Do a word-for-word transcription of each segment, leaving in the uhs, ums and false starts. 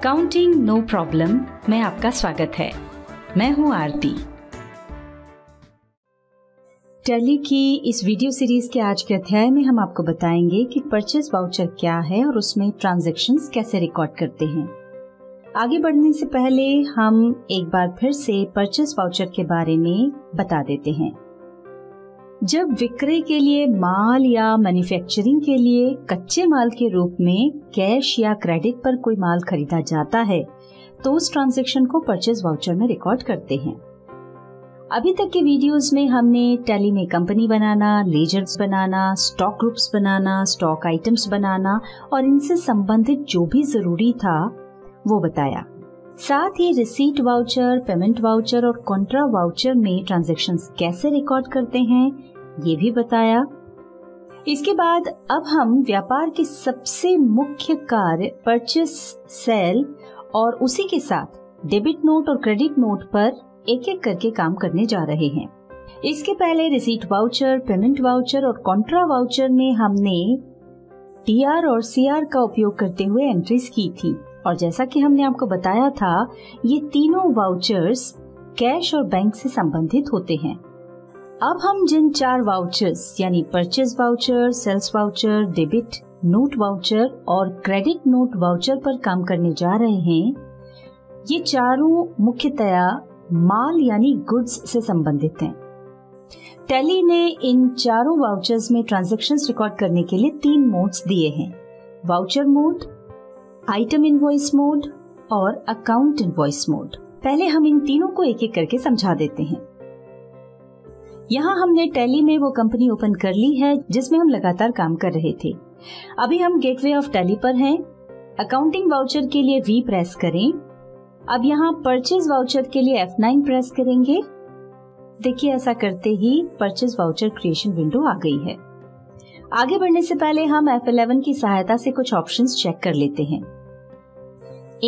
Accounting no problem में आपका स्वागत है। मैं हूं आरती। टैली की इस वीडियो सीरीज के आज के अध्याय में हम आपको बताएंगे कि परचेस वाउचर क्या है और उसमें ट्रांजैक्शंस कैसे रिकॉर्ड करते हैं। आगे बढ़ने से पहले हम एक बार फिर से परचेस वाउचर के बारे में बता देते हैं। जब विक्रय के लिए माल या मैन्युफैक्चरिंग के लिए कच्चे माल के रूप में कैश या क्रेडिट पर कोई माल खरीदा जाता है तो उस ट्रांजैक्शन को परचेज वाउचर में रिकॉर्ड करते हैं। अभी तक के वीडियोस में हमने टैली में कंपनी बनाना, लेजर्स बनाना, स्टॉक ग्रुप्स बनाना, स्टॉक आइटम्स बनाना और इनसे संबंधित जो भी जरूरी था वो बताया। साथ ही रिसीट वाउचर, पेमेंट वाउचर और कॉन्ट्रा वाउचर में ट्रांजैक्शंस कैसे रिकॉर्ड करते हैं ये भी बताया। इसके बाद अब हम व्यापार के सबसे मुख्य कार्य परचेस, सेल और उसी के साथ डेबिट नोट और क्रेडिट नोट पर एक एक करके काम करने जा रहे हैं। इसके पहले रिसीट वाउचर, पेमेंट वाउचर और कॉन्ट्रा वाउचर में हमने टी आर और सी आर का उपयोग करते हुए एंट्रीज की थी और जैसा कि हमने आपको बताया था ये तीनों वाउचर्स कैश और बैंक से संबंधित होते हैं। अब हम जिन चार वाउचर्स यानी purchase voucher, sales voucher, debit note voucher और क्रेडिट नोट वाउचर पर काम करने जा रहे हैं ये चारों मुख्यतया माल यानी गुड्स से संबंधित हैं। टैली ने इन चारों वाउचर्स में ट्रांजैक्शंस रिकॉर्ड करने के लिए तीन मोड्स दिए हैं, voucher mode, item invoice mode और अकाउंट इनवॉइस मोड। पहले हम इन तीनों को एक एक करके समझा देते हैं। यहाँ हमने टैली में वो कंपनी ओपन कर ली है जिसमें हम लगातार काम कर रहे थे। अभी हम गेटवे ऑफ टैली पर हैं। अकाउंटिंग वाउचर के लिए वी प्रेस करें। अब यहाँ परचेज वाउचर के लिए एफ नाइन प्रेस करेंगे। देखिए ऐसा करते ही परचेज वाउचर क्रिएशन विंडो आ गई है। आगे बढ़ने से पहले हम एफ इलेवन की सहायता से कुछ ऑप्शंस चेक कर लेते हैं।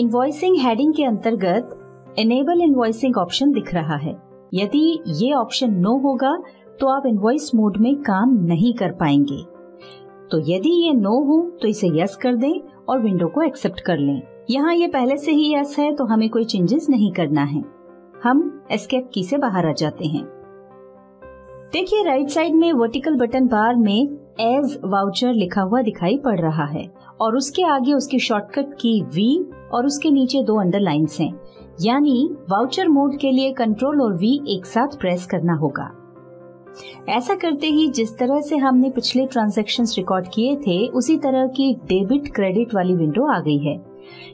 इनवॉइसिंग हेडिंग के अंतर्गत इनेबल इनवॉइसिंग ऑप्शन दिख रहा है। यदि ये ऑप्शन नो होगा तो आप इनवॉइस मोड में काम नहीं कर पाएंगे। तो यदि ये नो हो तो इसे यस कर दें और विंडो को एक्सेप्ट कर लें। यहाँ ये पहले से ही यस है तो हमें कोई चेंजेस नहीं करना है। हम एस्केप की से बाहर आ जाते हैं। देखिए राइट साइड में वर्टिकल बटन बार में एज वाउचर लिखा हुआ दिखाई पड़ रहा है और उसके आगे उसकी शॉर्टकट की वी और उसके नीचे दो अंडरलाइंस हैं। यानी वाउचर मोड के लिए कंट्रोल और वी एक साथ प्रेस करना होगा। ऐसा करते ही जिस तरह से हमने पिछले ट्रांजैक्शंस रिकॉर्ड किए थे उसी तरह की डेबिट क्रेडिट वाली विंडो आ गई है।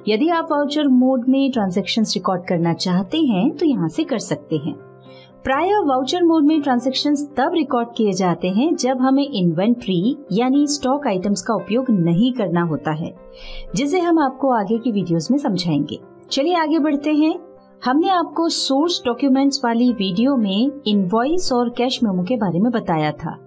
यदि आप वाउचर मोड में ट्रांजैक्शंस रिकॉर्ड करना चाहते हैं तो यहाँ से कर सकते हैं। प्रायर वाउचर मोड में ट्रांजैक्शंस तब रिकॉर्ड किए जाते हैं जब हमें इन्वेंट्री यानी स्टॉक आइटम्स का उपयोग नहीं करना होता है, जिसे हम आपको आगे की वीडियोस में समझाएंगे। चलिए आगे बढ़ते हैं। हमने आपको सोर्स डॉक्यूमेंट्स वाली वीडियो में इनवॉइस और कैश मेमो के बारे में बताया था।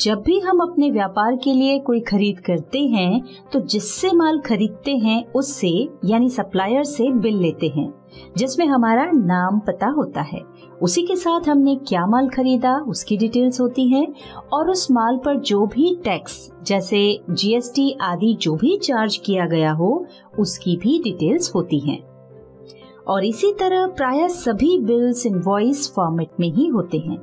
जब भी हम अपने व्यापार के लिए कोई खरीद करते हैं तो जिससे माल खरीदते हैं उससे यानी सप्लायर से बिल लेते हैं जिसमें हमारा नाम पता होता है, उसी के साथ हमने क्या माल खरीदा उसकी डिटेल्स होती हैं और उस माल पर जो भी टैक्स जैसे जीएसटी आदि जो भी चार्ज किया गया हो उसकी भी डिटेल्स होती हैं। और इसी तरह प्राय सभी बिल्स इनवॉइस फॉर्मेट में ही होते हैं।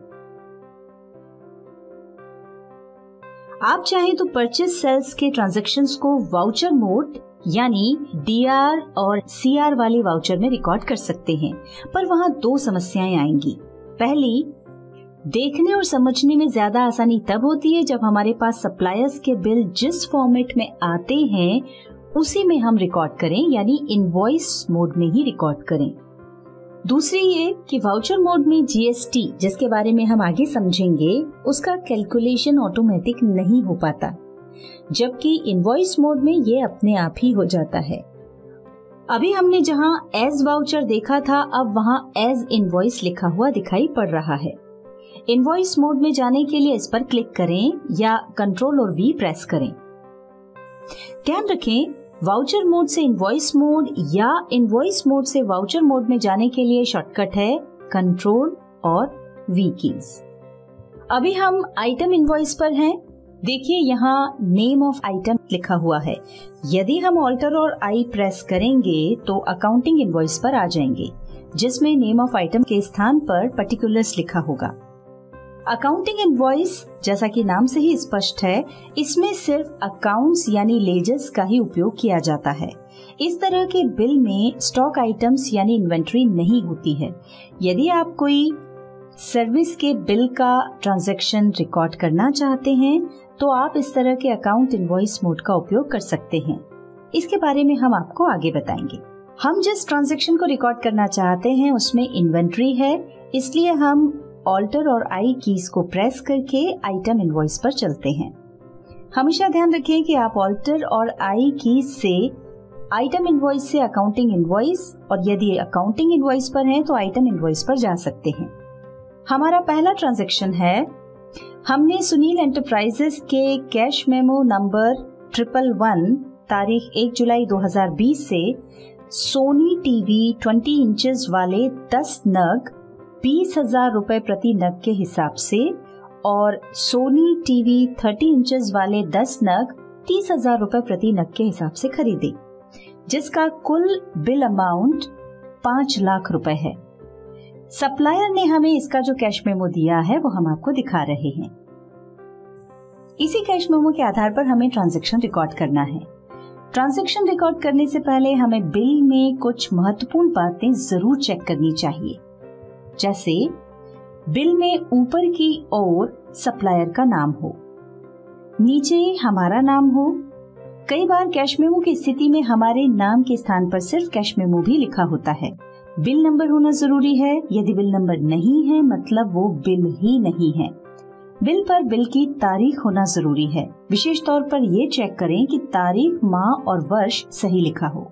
आप चाहे तो परचेज सेल्स के ट्रांजैक्शंस को वाउचर मोड यानी डीआर और सीआर वाले वाउचर में रिकॉर्ड कर सकते हैं, पर वहाँ दो समस्याएं आएंगी। पहली, देखने और समझने में ज्यादा आसानी तब होती है जब हमारे पास सप्लायर्स के बिल जिस फॉर्मेट में आते हैं उसी में हम रिकॉर्ड करें यानी इनवॉइस मोड में ही रिकॉर्ड करें। दूसरी ये कि वाउचर मोड में जीएसटी जिसके बारे में हम आगे समझेंगे उसका कैलकुलेशन ऑटोमेटिक नहीं हो पाता, जबकि इनवॉइस मोड में ये अपने आप ही हो जाता है। अभी हमने जहां एज वाउचर देखा था अब वहां एज इनवॉइस लिखा हुआ दिखाई पड़ रहा है। इनवॉइस मोड में जाने के लिए इस पर क्लिक करें या कंट्रोल और वी प्रेस करें। ध्यान रखें वाउचर मोड से इनवॉइस मोड या इनवॉइस मोड से वाउचर मोड में जाने के लिए शॉर्टकट है कंट्रोल और वी कीज। अभी हम आइटम इनवॉइस पर हैं। देखिए यहाँ नेम ऑफ आइटम लिखा हुआ है। यदि हम ऑल्टर और आई प्रेस करेंगे तो अकाउंटिंग इनवॉइस पर आ जाएंगे, जिसमें नेम ऑफ आइटम के स्थान पर पर्टिकुलर्स लिखा होगा। अकाउंटिंग इनवॉइस, जैसा कि नाम से ही स्पष्ट है, इसमें सिर्फ अकाउंट्स यानी लेजर्स का ही उपयोग किया जाता है। इस तरह के बिल में स्टॉक आइटम्स यानी इन्वेंट्री नहीं होती है। यदि आप कोई सर्विस के बिल का ट्रांजैक्शन रिकॉर्ड करना चाहते हैं तो आप इस तरह के अकाउंट इनवॉइस मोड का उपयोग कर सकते हैं। इसके बारे में हम आपको आगे बताएंगे। हम जिस ट्रांजैक्शन को रिकॉर्ड करना चाहते हैं उसमें इन्वेंट्री है, इसलिए हम ऑल्टर और आई कीज को प्रेस करके आइटम इनवॉइस पर चलते हैं। हमेशा ध्यान रखें कि आप ऑल्टर और आई कीज से आइटम इनवॉइस से अकाउंटिंग इनवॉइस और यदि अकाउंटिंग इनवॉइस पर हैं तो आइटम इनवॉइस पर जा सकते हैं। हमारा पहला ट्रांजैक्शन है, हमने सुनील एंटरप्राइजेस के cash memo number triple one तारीख एक जुलाई दो हज़ार बीस से सोनी टीवी बीस इंचेस वाले दस नग बीस हजार रूपए प्रति नग के हिसाब से और सोनी टीवी तीस इंचेस वाले दस नग तीस हजार रूपए प्रति नग के हिसाब से खरीदे, जिसका कुल बिल अमाउंट पाँच लाख रुपए है। सप्लायर ने हमें इसका जो कैश मेमो दिया है वो हम आपको दिखा रहे हैं। इसी कैश मेमो के आधार पर हमें ट्रांजैक्शन रिकॉर्ड करना है। ट्रांजैक्शन रिकॉर्ड करने से पहले हमें बिल में कुछ महत्वपूर्ण बातें जरूर चेक करनी चाहिए, जैसे बिल में ऊपर की ओर सप्लायर का नाम हो, नीचे हमारा नाम हो। कई बार कैश मेमो की स्थिति में हमारे नाम के स्थान पर सिर्फ कैश मेमो भी लिखा होता है। बिल नंबर होना जरूरी है। यदि बिल नंबर नहीं है मतलब वो बिल ही नहीं है। बिल पर बिल की तारीख होना जरूरी है। विशेष तौर पर ये चेक करें कि तारीख, माह और वर्ष सही लिखा हो।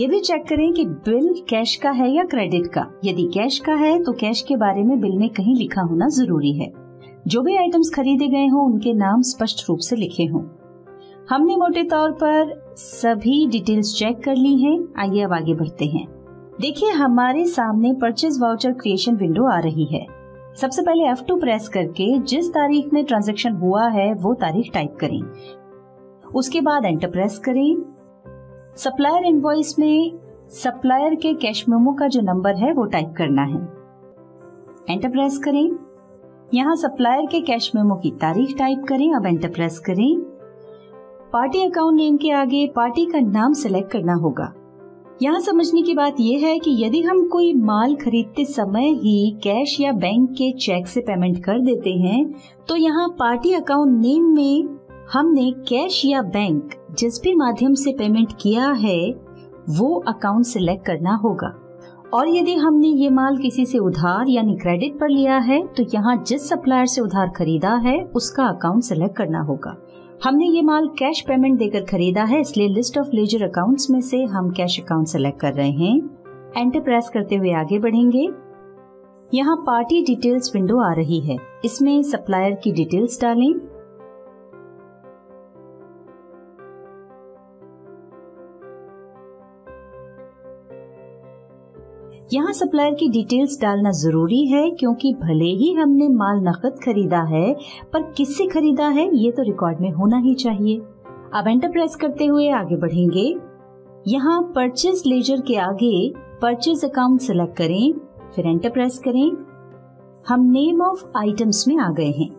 ये भी चेक करें कि बिल कैश का है या क्रेडिट का। यदि कैश का है तो कैश के बारे में बिल में कहीं लिखा होना जरूरी है। जो भी आइटम्स खरीदे गए हों उनके नाम स्पष्ट रूप से लिखे हों। हमने मोटे तौर पर सभी डिटेल्स चेक कर ली हैं। आइए अब आगे बढ़ते हैं। देखिए हमारे सामने परचेज वाउचर क्रिएशन विंडो आ रही है। सबसे पहले एफ टू प्रेस करके जिस तारीख में ट्रांजैक्शन हुआ है वो तारीख टाइप करें। उसके बाद एंटर प्रेस करें। सप्लायर इनवॉइस में सप्लायर के कैश मेमो का जो नंबर है वो टाइप करना है। एंटर प्रेस करें। यहाँ सप्लायर के कैश मेमो की तारीख टाइप करें। अब एंटर प्रेस करें। पार्टी अकाउंट नेम के आगे पार्टी का नाम सिलेक्ट करना होगा। यहाँ समझने की बात यह है कि यदि हम कोई माल खरीदते समय ही कैश या बैंक के चेक से पेमेंट कर देते हैं तो यहाँ पार्टी अकाउंट नेम में हमने कैश या बैंक जिस भी माध्यम से पेमेंट किया है वो अकाउंट सिलेक्ट करना होगा। और यदि हमने ये माल किसी से उधार यानी क्रेडिट पर लिया है तो यहाँ जिस सप्लायर से उधार खरीदा है उसका अकाउंट सिलेक्ट करना होगा। हमने ये माल कैश पेमेंट देकर खरीदा है, इसलिए लिस्ट ऑफ लेजर अकाउंट्स में से हम कैश अकाउंट सिलेक्ट कर रहे हैं। एंटर प्रेस करते हुए आगे बढ़ेंगे। यहाँ पार्टी डिटेल्स विंडो आ रही है। इसमें सप्लायर की डिटेल्स डालें। यहाँ सप्लायर की डिटेल्स डालना जरूरी है क्योंकि भले ही हमने माल नकद खरीदा है पर किससे खरीदा है ये तो रिकॉर्ड में होना ही चाहिए। अब एंटर प्रेस करते हुए आगे बढ़ेंगे। यहाँ परचेज लेजर के आगे परचेज अकाउंट सेलेक्ट करें, फिर एंटर प्रेस करें। हम नेम ऑफ आइटम्स में आ गए हैं।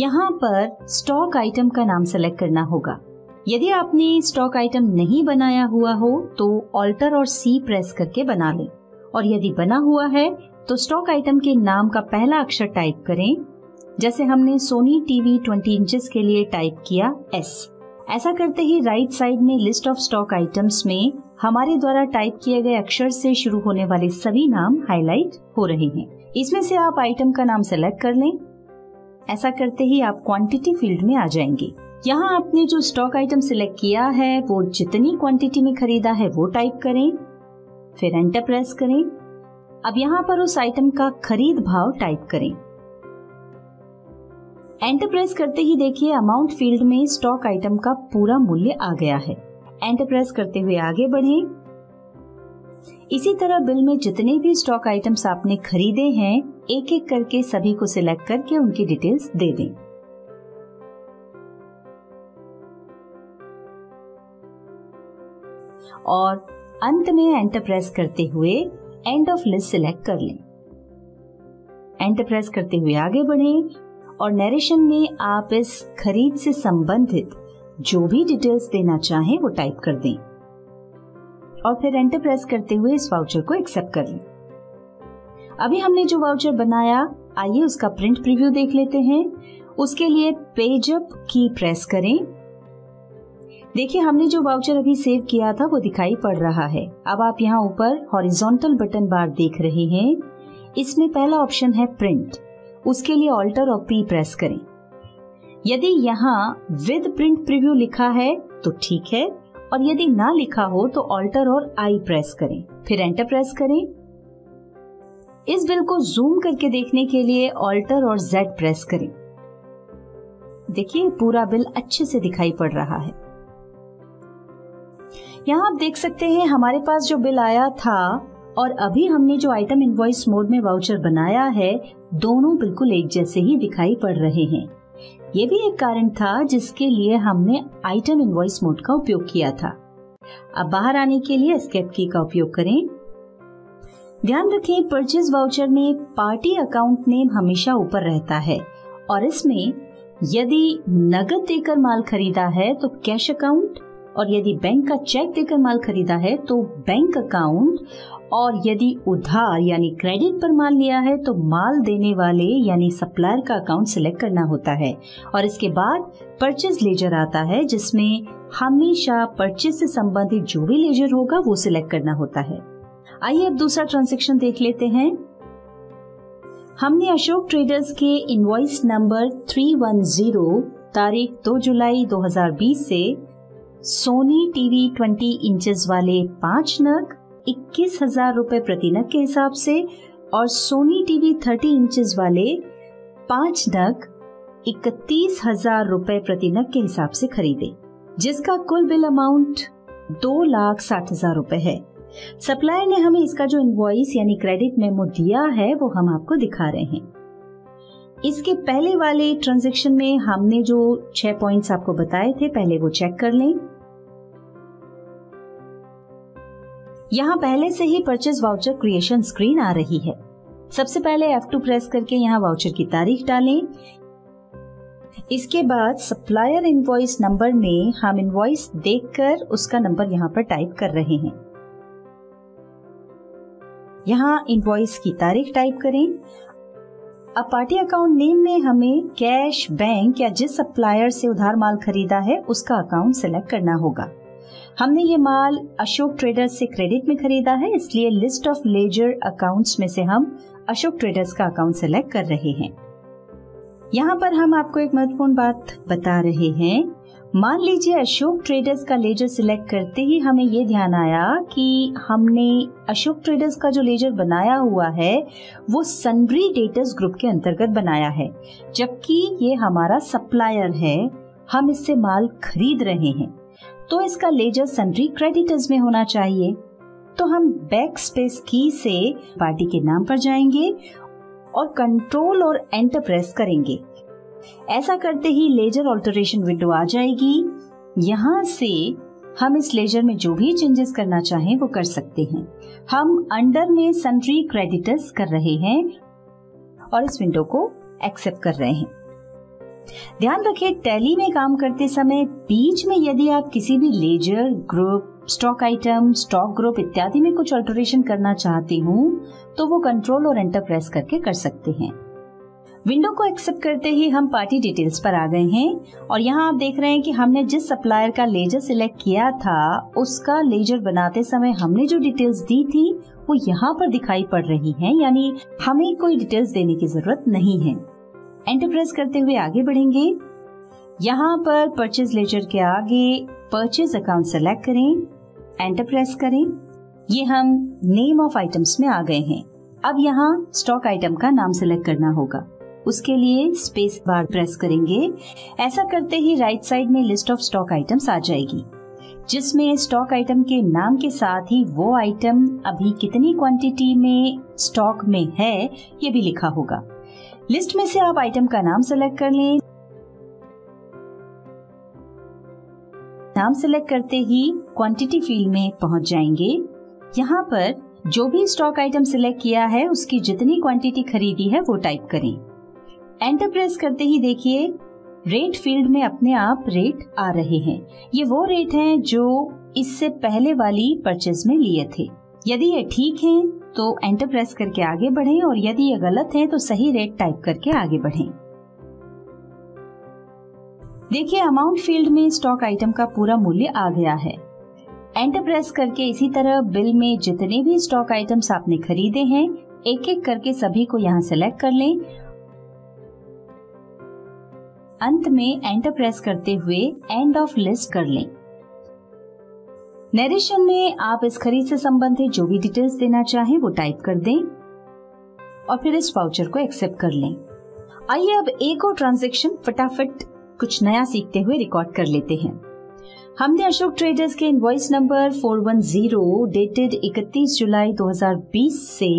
यहाँ पर स्टॉक आइटम का नाम सेलेक्ट करना होगा। यदि आपने स्टॉक आइटम नहीं बनाया हुआ हो तो ऑल्टर और सी प्रेस करके बना लें और यदि बना हुआ है तो स्टॉक आइटम के नाम का पहला अक्षर टाइप करें, जैसे हमने सोनी टीवी बीस इंचेस के लिए टाइप किया एस। ऐसा करते ही राइट साइड में लिस्ट ऑफ स्टॉक आइटम्स में हमारे द्वारा टाइप किए गए अक्षर से शुरू होने वाले सभी नाम हाईलाइट हो रहे हैं। इसमें से आप आइटम का नाम सेलेक्ट कर लें। ऐसा करते ही आप क्वांटिटी फील्ड में आ जाएंगे। यहाँ आपने जो स्टॉक आइटम सिलेक्ट किया है वो जितनी क्वांटिटी में खरीदा है वो टाइप करें, फिर एंटर प्रेस करें। अब यहाँ पर उस आइटम का खरीद भाव टाइप करें। एंटर प्रेस करते ही देखिए अमाउंट फील्ड में स्टॉक आइटम का पूरा मूल्य आ गया है। एंटर प्रेस करते हुए आगे बढ़ें। इसी तरह बिल में जितने भी स्टॉक आइटम्स आपने खरीदे हैं एक एक करके सभी को सिलेक्ट करके उनकी डिटेल्स दे दें। और अंत में एंटर प्रेस करते हुए एंड ऑफ लिस्ट सिलेक्ट कर लें। एंटर प्रेस करते हुए आगे बढ़ें और नरेशन में आप इस खरीद से संबंधित जो भी डिटेल्स देना चाहें वो टाइप कर दें और फिर एंटर प्रेस करते हुए इस वाउचर को एक्सेप्ट कर लें। अभी हमने जो वाउचर बनाया, आइए उसका प्रिंट प्रीव्यू देख लेते हैं। उसके लिए पेज अप की प्रेस करें। देखिए, हमने जो वाउचर अभी सेव किया था वो दिखाई पड़ रहा है। अब आप यहाँ ऊपर हॉरिजॉन्टल बटन बार देख रहे हैं, इसमें पहला ऑप्शन है प्रिंट। उसके लिए ऑल्टर और पी प्रेस करें। यदि यहाँ विद प्रिंट प्रीव्यू लिखा है तो ठीक है, और यदि ना लिखा हो तो ऑल्टर और आई प्रेस करें, फिर एंटर प्रेस करें। इस बिल को जूम करके देखने के लिए ऑल्टर और जेड प्रेस करें। देखिए, पूरा बिल अच्छे से दिखाई पड़ रहा है। यहाँ आप देख सकते हैं हमारे पास जो बिल आया था और अभी हमने जो आइटम इनवॉइस मोड में वाउचर बनाया है, दोनों बिल्कुल एक जैसे ही दिखाई पड़ रहे हैं। ये भी एक कारण था जिसके लिए हमने आइटम इनवॉइस मोड का उपयोग किया था। अब बाहर आने के लिए एस्केप की का उपयोग करें। ध्यान रखें, परचेज वाउचर में पार्टी अकाउंट नेम हमेशा ऊपर रहता है और इसमें यदि नगद देकर माल खरीदा है तो कैश अकाउंट, और यदि बैंक का चेक देकर माल खरीदा है तो बैंक अकाउंट, और यदि उधार यानी क्रेडिट पर माल लिया है तो माल देने वाले यानी सप्लायर का अकाउंट सिलेक्ट करना होता है। और इसके बाद परचेज लेजर आता है जिसमें हमेशा परचेज से संबंधित जो भी लेजर होगा वो सिलेक्ट करना होता है। आइए अब दूसरा ट्रांजैक्शन देख लेते हैं। हमने अशोक ट्रेडर्स के इनवॉइस नंबर तीन सौ दस तारीख दो जुलाई दो हजार बीस से सोनी टीवी बीस इंचेस वाले पांच नग इक्कीस हजार रूपए प्रति नग के हिसाब से और सोनी टीवी तीस इंचेस वाले पांच नग इकतीस हजार रूपए प्रति नग के हिसाब से खरीदे, जिसका कुल बिल अमाउंट दो लाख साठ हजार रूपए है। सप्लायर ने हमें इसका जो इनवॉइस यानी क्रेडिट मेमो दिया है वो हम आपको दिखा रहे हैं। इसके पहले वाले ट्रांजैक्शन में हमने जो छह पॉइंट्स आपको बताए थे, पहले वो चेक कर लें। यहाँ पहले से ही परचेज वाउचर क्रिएशन स्क्रीन आ रही है। सबसे पहले एफ टू प्रेस करके यहाँ वाउचर की तारीख डालें। इसके बाद सप्लायर इनवॉइस नंबर में हम इनवॉइस देखकर उसका नंबर यहाँ पर टाइप कर रहे हैं। यहाँ इनवॉइस की तारीख टाइप करें। अब पार्टी अकाउंट नेम में हमें कैश, बैंक या जिस सप्लायर से उधार माल खरीदा है उसका अकाउंट सेलेक्ट करना होगा। हमने ये माल अशोक ट्रेडर्स से क्रेडिट में खरीदा है, इसलिए लिस्ट ऑफ लेजर अकाउंट्स में से हम अशोक ट्रेडर्स का अकाउंट सेलेक्ट कर रहे हैं। यहाँ पर हम आपको एक महत्वपूर्ण बात बता रहे हैं। मान लीजिए अशोक ट्रेडर्स का लेजर सिलेक्ट करते ही हमें ये ध्यान आया कि हमने अशोक ट्रेडर्स का जो लेजर बनाया हुआ है वो सनब्री डेटर्स ग्रुप के अंतर्गत बनाया है, जबकि ये हमारा सप्लायर है, हम इससे माल खरीद रहे हैं, तो इसका लेजर सनब्री क्रेडिटर्स में होना चाहिए। तो हम बैक स्पेस की से पार्टी के नाम पर जाएंगे और कंट्रोल और एंटर प्रेस करेंगे। ऐसा करते ही लेजर ऑल्टरेशन विंडो आ जाएगी। यहाँ से हम इस लेजर में जो भी चेंजेस करना चाहें वो कर सकते हैं। हम अंडर में सन्ट्री क्रेडिटर्स कर रहे हैं और इस विंडो को एक्सेप्ट कर रहे हैं। ध्यान रखें, टैली में काम करते समय बीच में यदि आप किसी भी ledger, group, stock item, stock group इत्यादि में कुछ ऑल्टरेशन करना चाहती हूँ तो वो कंट्रोल और एंटर प्रेस करके कर सकते हैं। विंडो को एक्सेप्ट करते ही हम पार्टी डिटेल्स पर आ गए हैं और यहाँ आप देख रहे हैं कि हमने जिस सप्लायर का लेजर सिलेक्ट किया था उसका लेजर बनाते समय हमने जो डिटेल्स दी थी वो यहाँ पर दिखाई पड़ रही हैं, यानी हमें कोई डिटेल्स देने की जरूरत नहीं है। एंटर प्रेस करते हुए आगे बढ़ेंगे। यहाँ पर परचेज लेजर के आगे परचेज अकाउंट सेलेक्ट करें, एंटर प्रेस करें। ये हम नेम ऑफ आइटम्स में आ गए हैं। अब यहाँ स्टॉक आइटम का नाम सेलेक्ट करना होगा, उसके लिए स्पेस बार प्रेस करेंगे। ऐसा करते ही राइट साइड में लिस्ट ऑफ स्टॉक आइटम्स आ जाएगी, जिसमें स्टॉक आइटम के नाम के साथ ही वो आइटम अभी कितनी क्वांटिटी में स्टॉक में है ये भी लिखा होगा। लिस्ट में से आप आइटम का नाम सेलेक्ट कर लें। नाम सिलेक्ट करते ही क्वांटिटी फील्ड में पहुंच जाएंगे। यहाँ पर जो भी स्टॉक आइटम सिलेक्ट किया है उसकी जितनी क्वांटिटी खरीदी है वो टाइप करें। एंटर प्रेस करते ही देखिए रेट फील्ड में अपने आप रेट आ रहे हैं। ये वो रेट हैं जो इससे पहले वाली परचेज में लिए थे। यदि ये ठीक हैं तो एंटर प्रेस करके आगे बढ़ें और यदि ये गलत हैं तो सही रेट टाइप करके आगे बढ़ें। देखिए अमाउंट फील्ड में स्टॉक आइटम का पूरा मूल्य आ गया है। एंटर प्रेस करके इसी तरह बिल में जितने भी स्टॉक आइटम्स आपने खरीदे हैं एक एक करके सभी को यहाँ सेलेक्ट कर लें। अंत में एंटर प्रेस करते हुए एंड ऑफ लिस्ट कर लें। नरेशन में आप इस खरीद से संबंधित जो भी डिटेल्स देना चाहें वो टाइप कर दें और फिर इस वाउचर को एक्सेप्ट कर लें। आइए अब एक और ट्रांजैक्शन फटाफट कुछ नया सीखते हुए रिकॉर्ड कर लेते हैं। हमने अशोक ट्रेडर्स के इनवॉइस नंबर चार सौ दस डेटेड इकतीस जुलाई दो हज़ार बीस से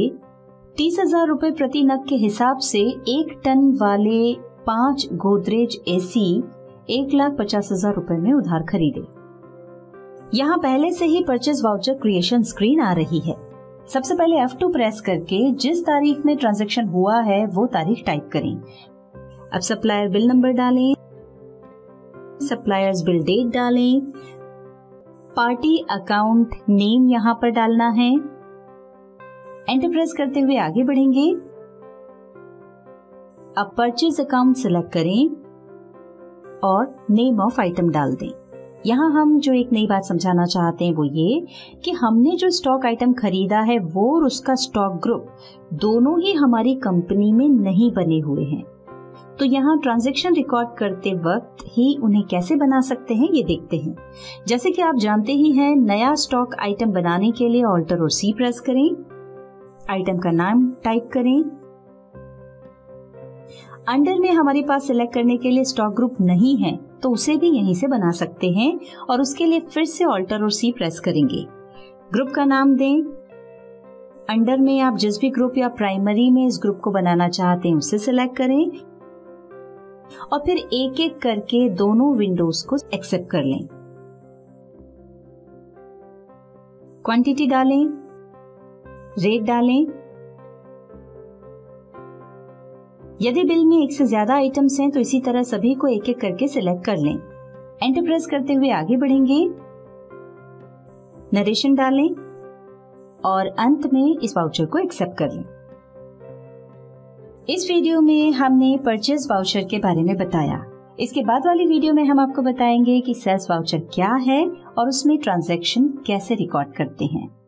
तीस हजार रूपए प्रति नग के हिसाब से एक टन वाले पांच गोदरेज एसी एक लाख पचास हजार रूपए में उधार खरीदे। यहाँ पहले से ही परचेज वाउचर क्रिएशन स्क्रीन आ रही है। सबसे पहले एफ टू प्रेस करके जिस तारीख में ट्रांजैक्शन हुआ है वो तारीख टाइप करें। अब सप्लायर बिल नंबर डालें, सप्लायर्स बिल डेट डालें, पार्टी अकाउंट नेम यहाँ पर डालना है। एंटर प्रेस करते हुए आगे बढ़ेंगे। अब परचेज अकाउंट सिलेक्ट करें और नेम ऑफ आइटम डाल दें। यहाँ हम जो एक नई बात समझाना चाहते हैं वो ये कि हमने जो स्टॉक आइटम खरीदा है वो और उसका स्टॉक ग्रुप दोनों ही हमारी कंपनी में नहीं बने हुए हैं, तो यहाँ ट्रांजैक्शन रिकॉर्ड करते वक्त ही उन्हें कैसे बना सकते हैं ये देखते हैं। जैसे कि आप जानते ही हैं, नया स्टॉक आइटम बनाने के लिए ऑल्टर और सी प्रेस करें, आइटम का नाम टाइप करें। अंडर में हमारे पास सिलेक्ट करने के लिए स्टॉक ग्रुप नहीं है तो उसे भी यहीं से बना सकते हैं और उसके लिए फिर से ऑल्टर और सी प्रेस करेंगे। ग्रुप का नाम दें, अंडर में आप जिस भी ग्रुप या प्राइमरी में इस ग्रुप को बनाना चाहते हैं उसे सिलेक्ट करें और फिर एक एक करके दोनों विंडोज को एक्सेप्ट कर लें। क्वांटिटी डालें, रेट डालें। यदि बिल में एक से ज्यादा आइटम्स हैं तो इसी तरह सभी को एक एक करके सिलेक्ट कर लें। एंटर प्रेस करते हुए आगे बढ़ेंगे। नरेशन डालें और अंत में इस वाउचर को एक्सेप्ट कर लें। इस वीडियो में हमने परचेज वाउचर के बारे में बताया। इसके बाद वाली वीडियो में हम आपको बताएंगे कि सेल्स वाउचर क्या है और उसमें ट्रांजैक्शन कैसे रिकॉर्ड करते हैं।